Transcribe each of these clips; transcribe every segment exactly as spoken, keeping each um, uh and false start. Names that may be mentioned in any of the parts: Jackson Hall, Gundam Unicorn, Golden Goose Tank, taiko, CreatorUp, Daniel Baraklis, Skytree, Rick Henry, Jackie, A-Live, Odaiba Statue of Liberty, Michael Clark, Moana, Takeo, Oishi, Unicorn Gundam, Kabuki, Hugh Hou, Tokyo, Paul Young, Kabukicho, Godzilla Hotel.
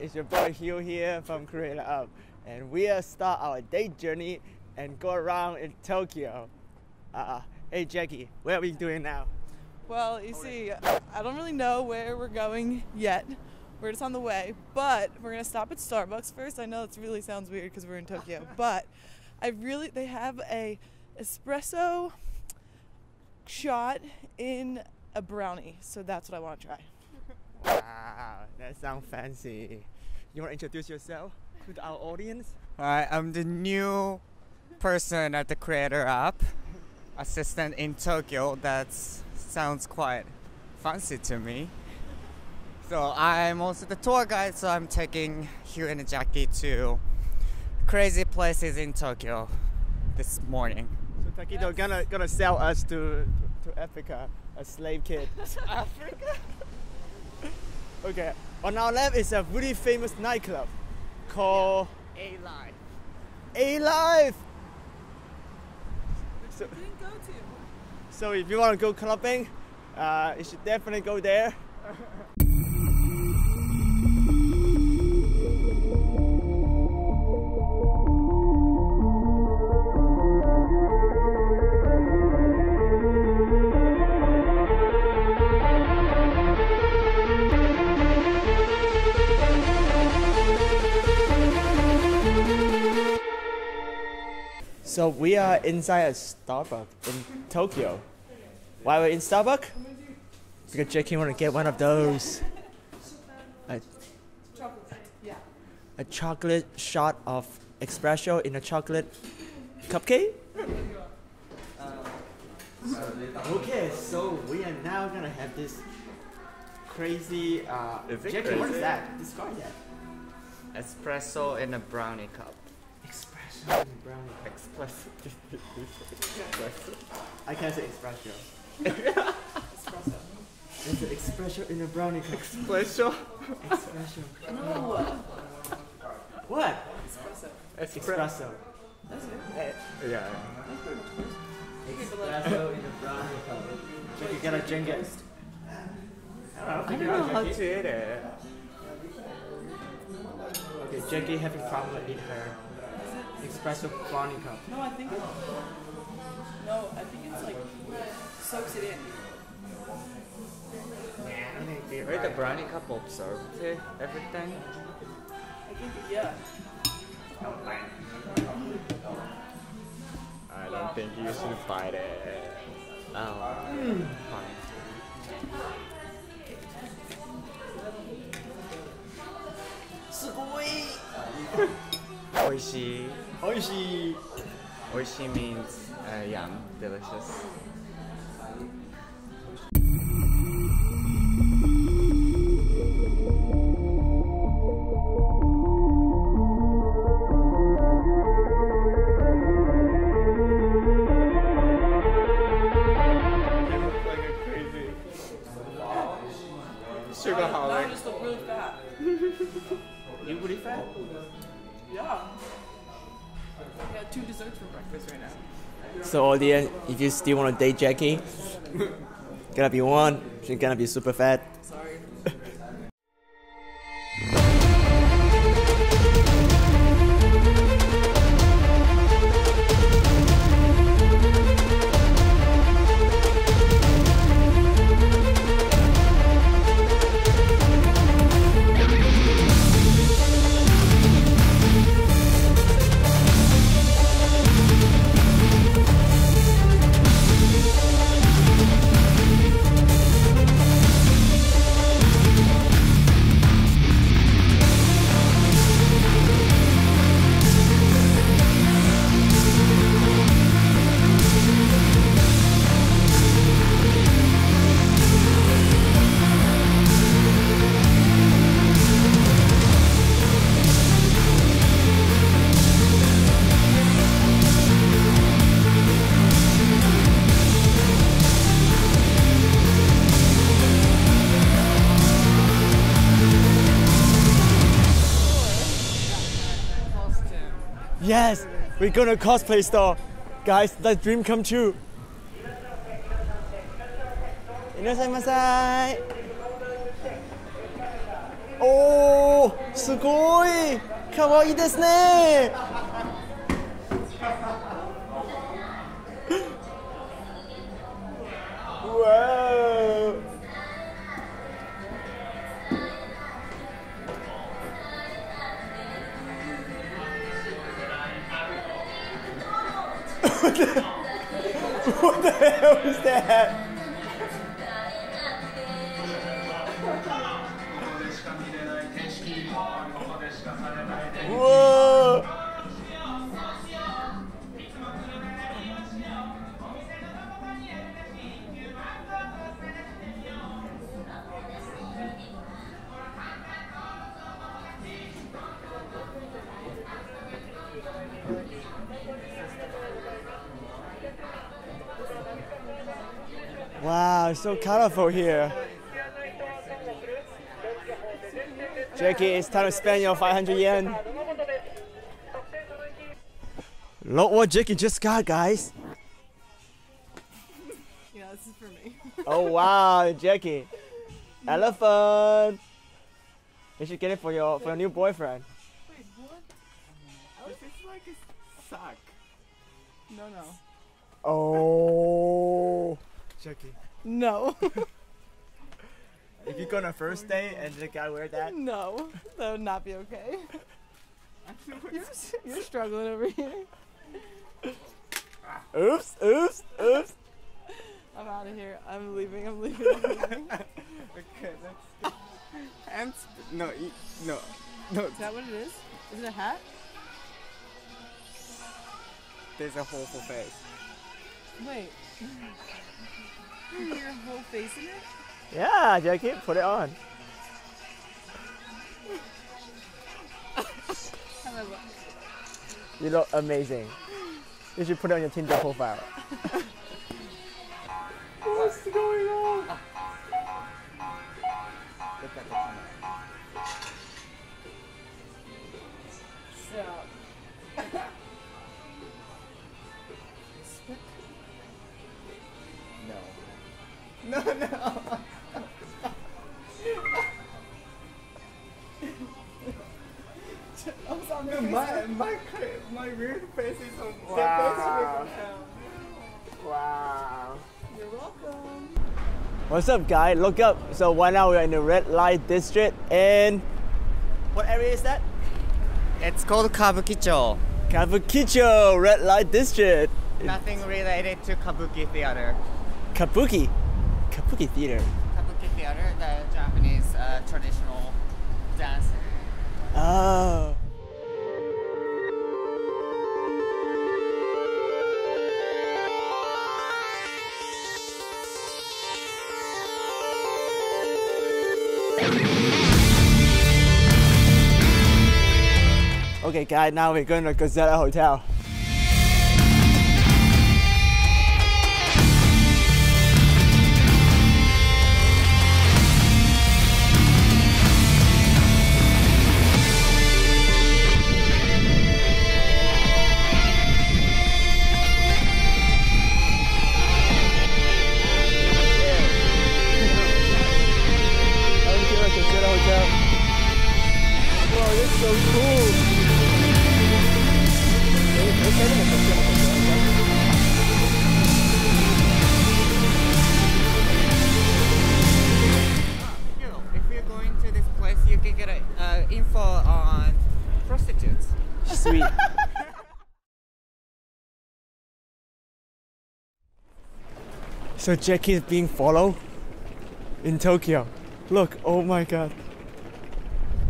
It's your boy Hugh here from CreatorUp, and we'll start our day journey and go around in Tokyo. Uh, hey Jackie, what are we doing now? Well, you see, I don't really know where we're going yet. We're just on the way, but we're gonna stop at Starbucks first. I know it really sounds weird because we're in Tokyo, but I really, they have a espresso shot in a brownie, so that's what I want to try. Wow, that sounds fancy. You want to introduce yourself to our audience? Alright, I'm the new person at the CreatorUp, assistant in Tokyo. That sounds quite fancy to me. So I'm also the tour guide, so I'm taking Hugh and Jackie to crazy places in Tokyo this morning. So Takeo gonna gonna sell us to to Africa, a slave kid. Africa. Okay, on our left is a really famous nightclub called yeah. A-Live. A-Live! So, didn't go to. So if you want to go clubbing, uh, you should definitely go there. So we are inside a Starbucks in Tokyo. Why we're in Starbucks? Because Jackie want to get one of those. A, a chocolate shot of espresso in a chocolate cupcake? Okay, so we are now gonna have this crazy, uh, Jackie, what is that? Describe that. Espresso in a brownie cup. Espresso in brownie. Espresso. Espresso. I can't say espresso. Espresso. It's an espresso in a brownie cup. Espresso. Espresso. No. What? Espresso. Espresso. That's it. Yeah. yeah. Espresso in a brownie cup. Jackie, you gotta drink it. I don't know how to eat it. Okay, Jackie having problem with her. Espresso brownie cup. No, I think it's, no, I think it's like soaks it in. Yeah, right, the brownie cup absorbs everything. I think yeah. I don't think you should fight it. Oh, mm. Fine. Oishi. Oishi. Oishi means uh, yum, delicious. So audience, if you still want to date Jackie, gonna be one, she's gonna be super fat. Sorry. Yes, we're going to a cosplay store. Guys, that dream come true. Oh, すごいかわいいですねWow. What the, what the hell is that? Whoa. Wow, it's so colorful here. Jackie, it's time to spend your five hundred yen. Look what Jackie just got, guys. Yeah, this is for me. Oh, wow, Jackie. Elephant. You should get it for your, for your new boyfriend. Wait, what? This is like a sock. No, no. Oh. Jackie. No. If you go on a first date and the guy wear that? No, that would not be okay. You're, you're struggling over here. Oops, oops, oops. I'm out of here. I'm leaving, I'm leaving, I'm leaving. Okay, that's and no, no, no. Is that what it is? Is it a hat? There's a whole full face. Wait. Your whole face in it? Yeah, Jackie, put it on. You look amazing. You should put it on your Tinder profile. What's going on? So. No, no. No, my, my, my weird face is on the wow. Face wow. You're welcome. What's up, guys? Look up. So right now we're in the red light district and what area is that? It's called Kabukicho. Kabukicho, red light district. Nothing related to Kabuki theater. Kabuki? Kabuki theater. Kabuki theater, the Japanese uh, traditional dance. Oh. Okay, guys, now we're going to Godzilla Hotel. So Jackie is being followed in Tokyo. Look, oh my god.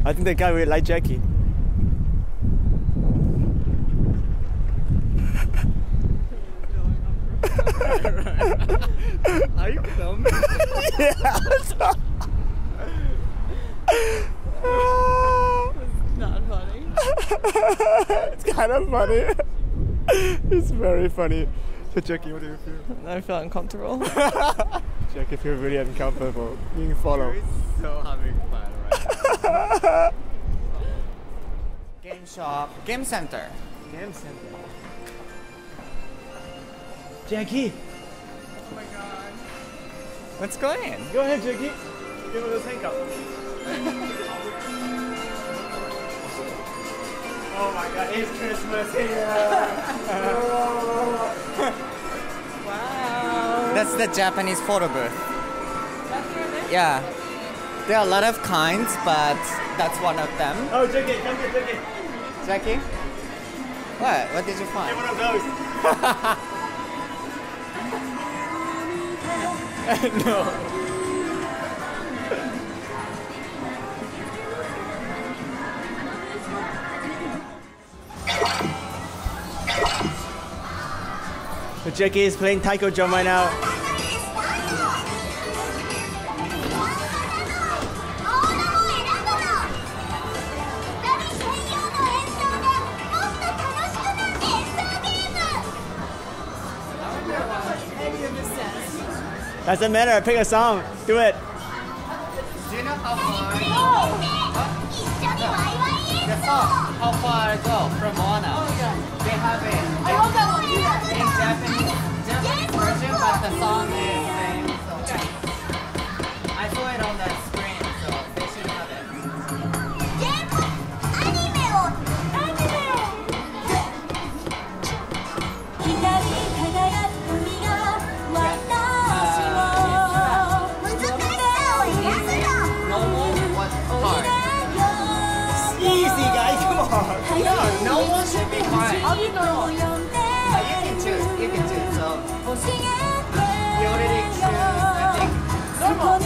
I think the guy really liked Jackie. Are you dumb? Yes! It's not funny. It's kind of funny. It's very funny. So Jackie, what do you feel? I feel uncomfortable. Jackie feels really uncomfortable. You can follow. You're so having fun right now. Game shop. Game center. Game center. Jackie! Oh my god. Let's go in. Go ahead, Jackie. Give it a think up. Oh my god, it's Christmas here! Wow! That's the Japanese photo booth. Yeah. There are a lot of kinds, but that's one of them. Oh, Jackie, come here, Jackie. Jackie? What? What did you find? Hey, one of those! No. So Jackie is playing taiko drum right now. Doesn't matter, I pick a song. Do it. Do you know how far? Oh. The song, How Far I Go from Moana. Oh, yeah. They have it. They have it. In Japanese, Japanese version, but the song is the same. So I saw it on the screen, so they should have it. Anime. Anime. Easy, guys. Come on. No, no one should be hard. You can do so. You already choose, I think. Normal. I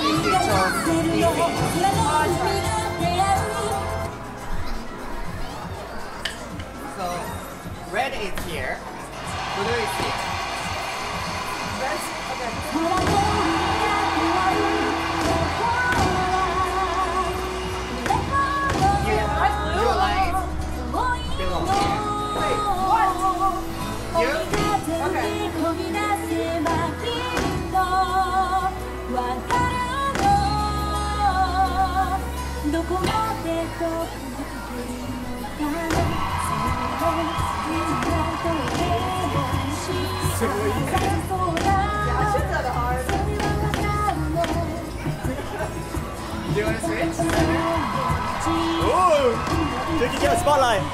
think you chose easy. Awesome. So, red is here. Blue is here. Red? Okay. You, you like belong here. Wait, what? You? Okay. Do you want to switch? Ooh! Jackie, get a spotlight! Yeah.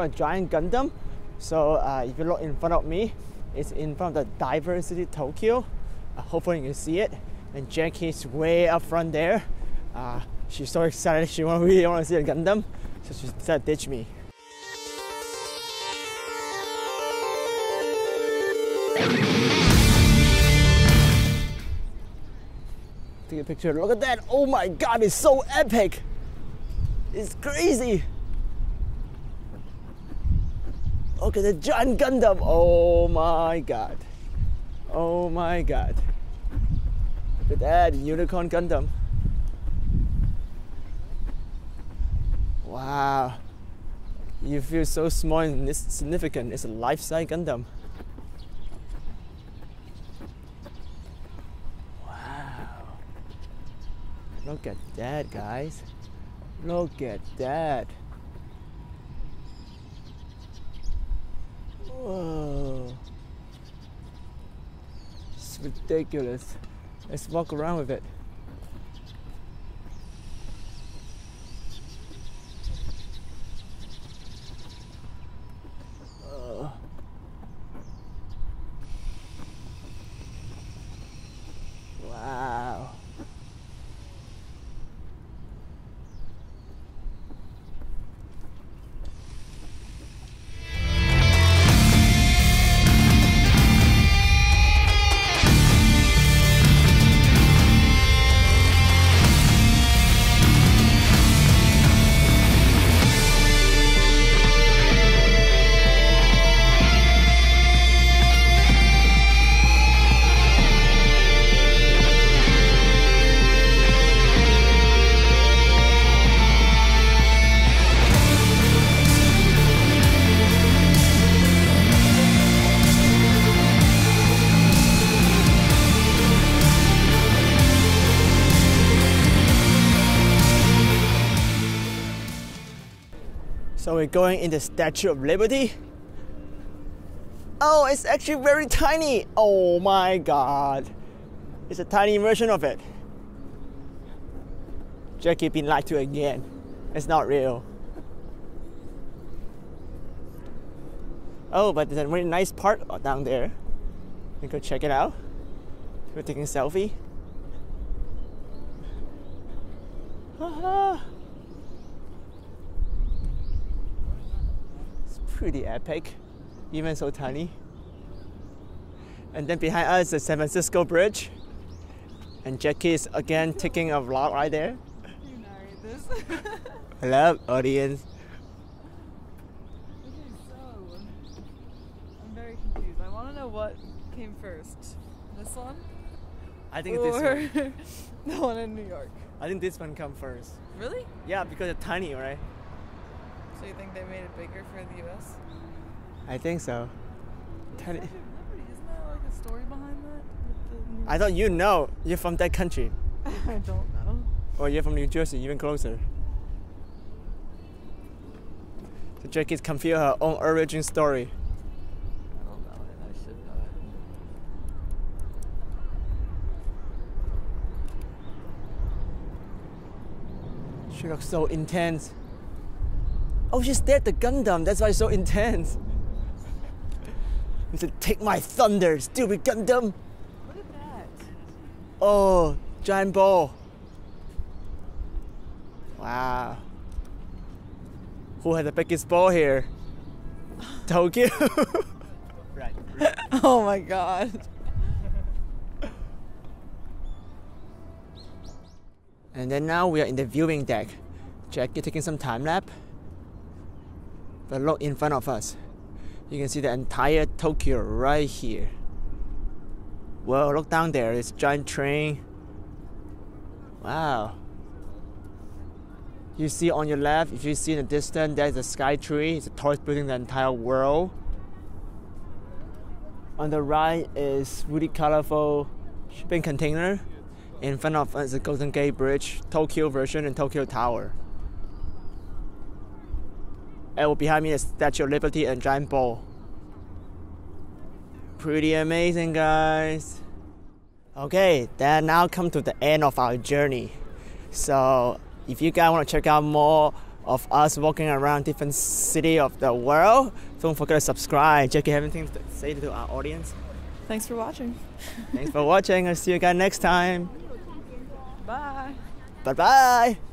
A giant Gundam. So uh, if you look in front of me, it's in front of the Diversity Tokyo. Uh, hopefully you can see it. And Jackie's way up front there. Uh, she's so excited, she really want to see a Gundam, so she decided to ditch me. Take a picture. Look at that! Oh my god, it's so epic! It's crazy! Okay, the giant Gundam. Oh my god. Oh my god. Look at that, Unicorn Gundam. Wow. You feel so small and insignificant. It's a life-size Gundam. Wow. Look at that, guys. Look at that. Whoa, it's ridiculous. Let's walk around with it. So we're going in the Statue of Liberty. Oh, it's actually very tiny. Oh my God. It's a tiny version of it. Jackie been lied to again. It's not real. Oh, but there's a really nice park down there. You go check it out. We're taking a selfie. Haha. Pretty epic, even so tiny. And then behind us is the San Francisco Bridge. And Jackie is again taking a vlog right there. You narrate this. I love audience. Okay, so I'm very confused. I want to know what came first. This one? I think or this one. The one in New York. I think this one come first. Really? Yeah, because it's tiny, right? So you think they made it bigger for the U S? I think so. Isn't there like a story behind that? With the I thought you know. You're from that country. I don't know. Or you're from New Jersey, even closer. So Jackie's confused her own origin story. I don't know it. I should know it. She looks so intense. Oh, she stared at the Gundam, that's why it's so intense. He said, take my thunder, stupid Gundam. What is that? Oh, giant ball. Wow. Who had the biggest ball here? Tokyo. Right. Oh my God. And then now we are in the viewing deck. Jackie taking some time lapse. But look in front of us. You can see the entire Tokyo right here. Well, look down there. It's a giant train. Wow. You see on your left, if you see in the distance, there's a Skytree. It's the tallest building in the entire world. On the right is really colorful shipping container. In front of us is the Golden Gate Bridge, Tokyo version, and Tokyo Tower. And behind me is Statue of Liberty and giant ball. Pretty amazing, guys. Okay, then now come to the end of our journey. So if you guys want to check out more of us walking around different cities of the world, don't forget to subscribe. Jackie, have anything to say to our audience? Thanks for watching. Thanks for watching. I'll see you guys next time. Bye. Bye-bye.